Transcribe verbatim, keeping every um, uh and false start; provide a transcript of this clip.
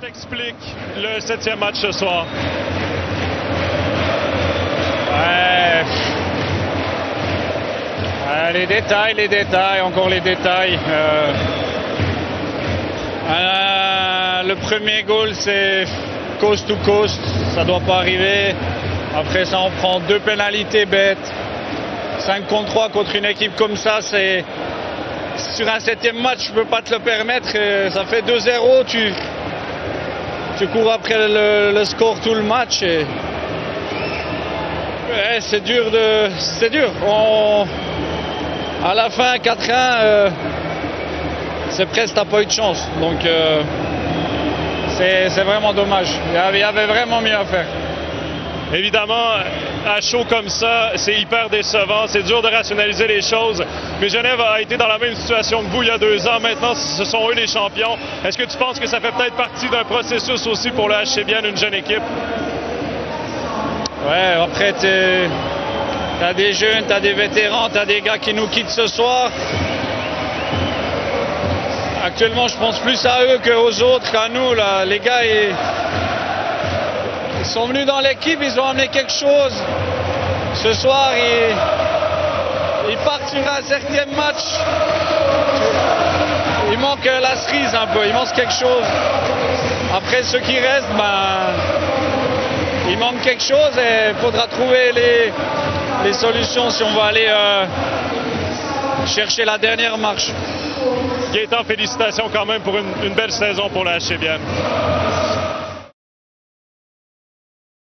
T'explique le septième match ce soir. Ouais. Euh, les détails, les détails, encore les détails. Euh... Euh, le premier goal, c'est coast to coast. Ça doit pas arriver. Après ça, on prend deux pénalités bêtes. cinq contre trois contre une équipe comme ça, c'est... Sur un septième match, tu peux pas te le permettre. Et ça fait deux zéro, tu... Tu cours après le, le score tout le match et, et c'est dur de c'est dur. On, à la fin quatre un, euh, c'est presque t'as pas eu de chance. Donc euh, c'est vraiment dommage. Il y avait vraiment mieux à faire. Évidemment, à chaud comme ça, c'est hyper décevant, c'est dur de rationaliser les choses. Mais Genève a été dans la même situation que vous il y a deux ans. Maintenant, ce sont eux les champions. Est-ce que tu penses que ça fait peut-être partie d'un processus aussi pour le H C Bienne, une jeune équipe? Ouais, après, t'as des jeunes, t'as des vétérans, t'as des gars qui nous quittent ce soir. Actuellement, je pense plus à eux qu'aux autres, qu'à nous. Là. Les gars, ils... Ils sont venus dans l'équipe, ils ont amené quelque chose. Ce soir, ils, ils partent sur un septième match. Il manque la cerise un peu, il manque quelque chose. Après, ceux qui restent, ben, il manque quelque chose et il faudra trouver les, les solutions si on va aller euh, chercher la dernière marche. Gaëtan, félicitations quand même pour une, une belle saison pour la H C B M.